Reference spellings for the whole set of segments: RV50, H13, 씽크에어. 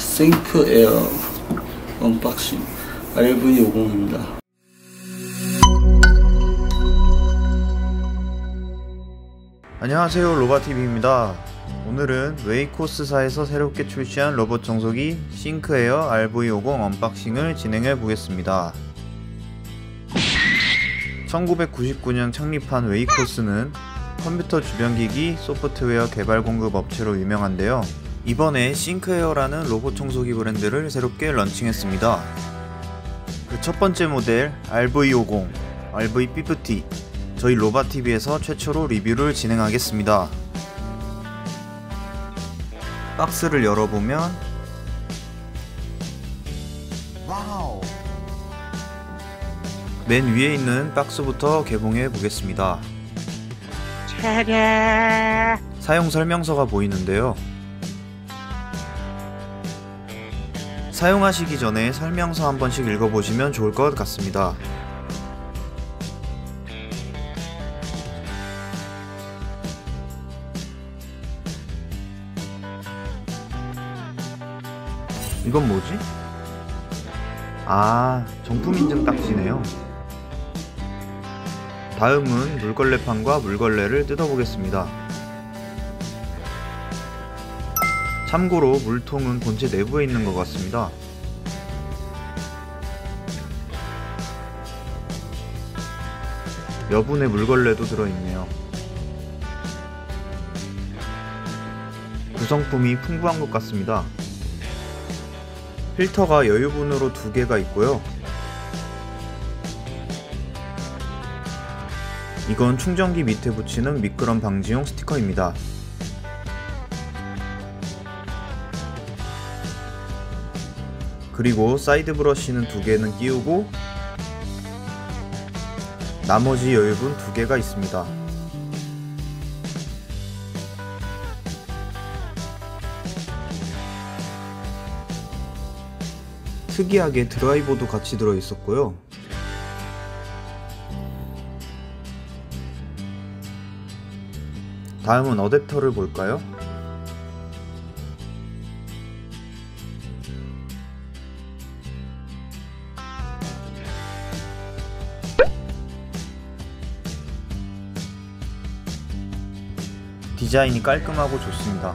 씽크에어 언박싱 RV50입니다. 안녕하세요, 로바TV입니다. 오늘은 웨이코스사에서 새롭게 출시한 로봇 청소기 씽크에어 RV50 언박싱을 진행해 보겠습니다. 1999년 창립한 웨이코스는 컴퓨터 주변기기 소프트웨어 개발 공급 업체로 유명한데요, 이번에 씽크에어라는 로봇 청소기 브랜드를 새롭게 런칭했습니다. 그 첫 번째 모델 RV50, RV50 저희 로바TV에서 최초로 리뷰를 진행하겠습니다. 박스를 열어보면 맨 위에 있는 박스부터 개봉해 보겠습니다. 사용 설명서가 보이는데요, 사용하시기 전에 설명서 한 번씩 읽어보시면 좋을 것 같습니다. 이건 뭐지? 아, 정품 인증 딱지네요. 다음은 물걸레판과 물걸레를 뜯어보겠습니다. 참고로 물통은 본체 내부에 있는 것 같습니다. 여분의 물걸레도 들어있네요. 구성품이 풍부한 것 같습니다. 필터가 여유분으로 2개가 있고요, 이건 충전기 밑에 붙이는 미끄럼 방지용 스티커입니다. 그리고 사이드 브러쉬는 2개는 끼우고 나머지 여유분 2개가 있습니다. 특이하게 드라이버도 같이 들어있었고요, 다음은 어댑터를 볼까요? 디자인이 깔끔하고 좋습니다.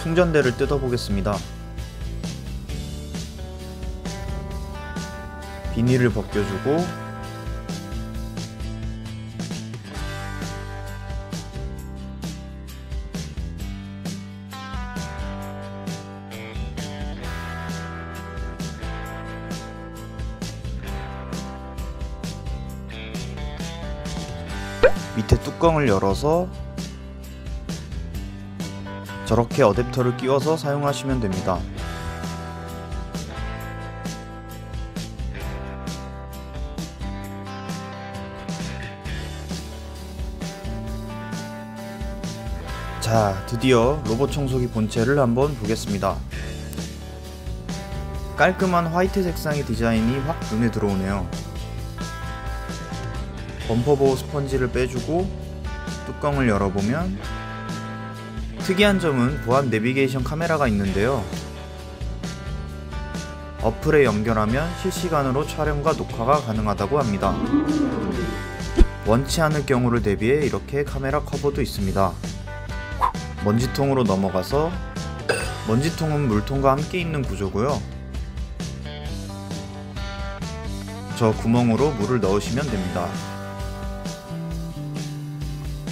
충전대를 뜯어보겠습니다. 비닐을 벗겨주고 밑에 뚜껑을 열어서 저렇게 어댑터를 끼워서 사용하시면 됩니다. 자, 드디어 로봇 청소기 본체를 한번 보겠습니다. 깔끔한 화이트 색상의 디자인이 확 눈에 들어오네요. 범퍼 보호 스펀지를 빼주고 뚜껑을 열어보면 특이한 점은 보안 내비게이션 카메라가 있는데요, 어플에 연결하면 실시간으로 촬영과 녹화가 가능하다고 합니다. 원치 않을 경우를 대비해 이렇게 카메라 커버도 있습니다. 먼지통으로 넘어가서 먼지통은 물통과 함께 있는 구조고요, 저 구멍으로 물을 넣으시면 됩니다.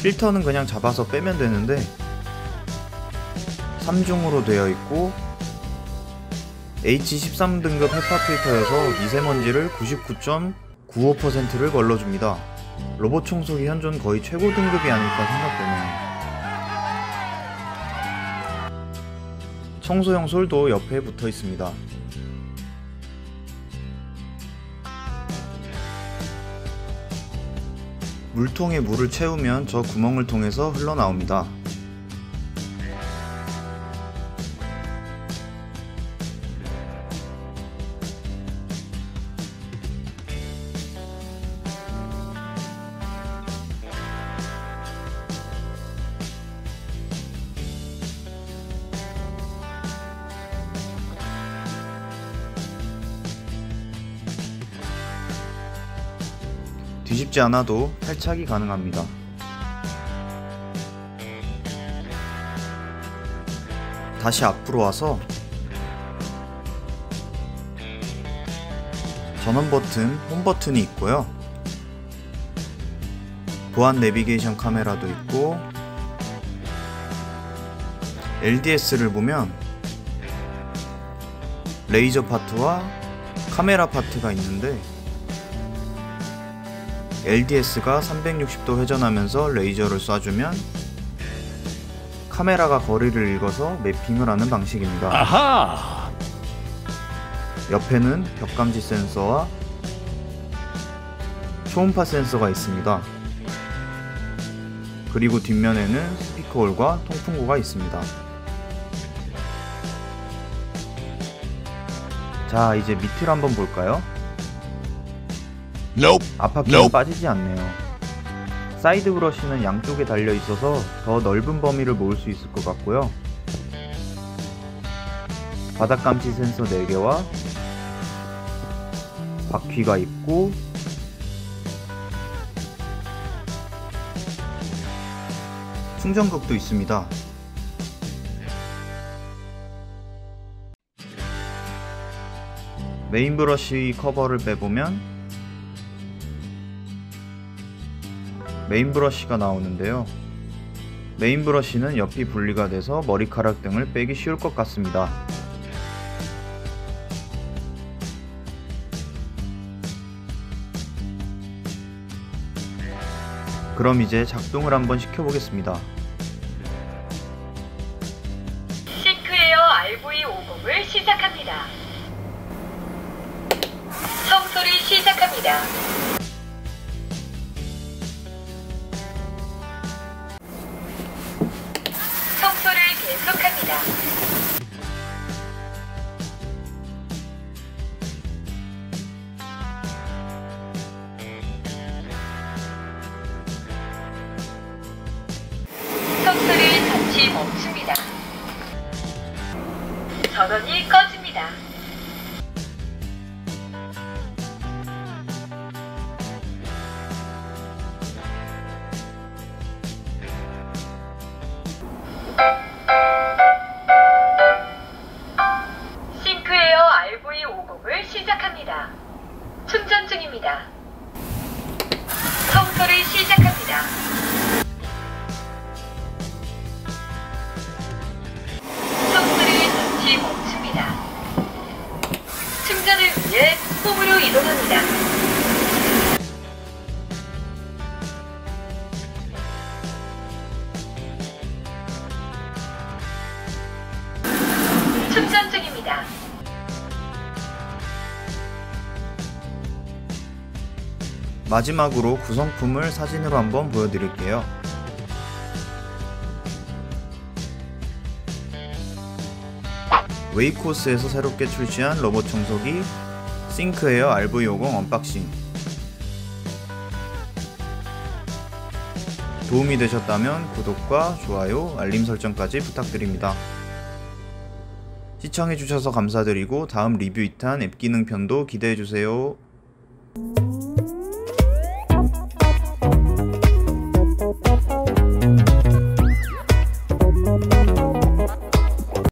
필터는 그냥 잡아서 빼면 되는데 3중으로 되어 있고 H13 등급 헤파 필터여서 미세먼지를 99.95%를 걸러줍니다. 로봇 청소기 현존 거의 최고 등급이 아닐까 생각되네요. 청소용 솔도 옆에 붙어 있습니다. 물통에 물을 채우면 저 구멍을 통해서 흘러나옵니다. 뒤집지 않아도 탈착이 가능합니다. 다시 앞으로 와서 전원 버튼, 홈 버튼이 있고요. 보안 내비게이션 카메라도 있고, LDS를 보면 레이저 파트와 카메라 파트가 있는데, LDS가 360도 회전하면서 레이저를 쏴주면 카메라가 거리를 읽어서 매핑을 하는 방식입니다. 아하! 옆에는 벽감지 센서와 초음파 센서가 있습니다. 그리고 뒷면에는 스피커홀과 통풍구가 있습니다. 자, 이제 밑을 한번 볼까요? 앞바퀴는 빠지지 않네요. 사이드 브러쉬는 양쪽에 달려있어서 더 넓은 범위를 모을 수 있을 것 같고요. 바닥 감지 센서 4개와 바퀴가 있고, 충전극도 있습니다. 메인 브러쉬 커버를 빼보면 메인 브러쉬가 나오는데요. 메인 브러쉬는 옆이 분리가 돼서 머리카락 등을 빼기 쉬울 것 같습니다. 그럼 이제 작동을 한번 시켜보겠습니다. 씽크에어 RV50을 시작합니다. 청소를 시작합니다. 청소를 계속합니다. 청소를 잠시 멈춥니다. 전원이 꺼집니다. 시작합니다. 충전 중입니다. 청소를 시작합니다. 청소를 잠시 멈춥니다. 충전을 위해 홈으로 이동합니다. 충전 중입니다. 마지막으로 구성품을 사진으로 한번 보여드릴게요. 웨이코스에서 새롭게 출시한 로봇 청소기 씽크에어 RV50 언박싱, 도움이 되셨다면 구독과 좋아요, 알림 설정까지 부탁드립니다. 시청해주셔서 감사드리고 다음 리뷰 2탄 앱 기능 편도 기대해주세요.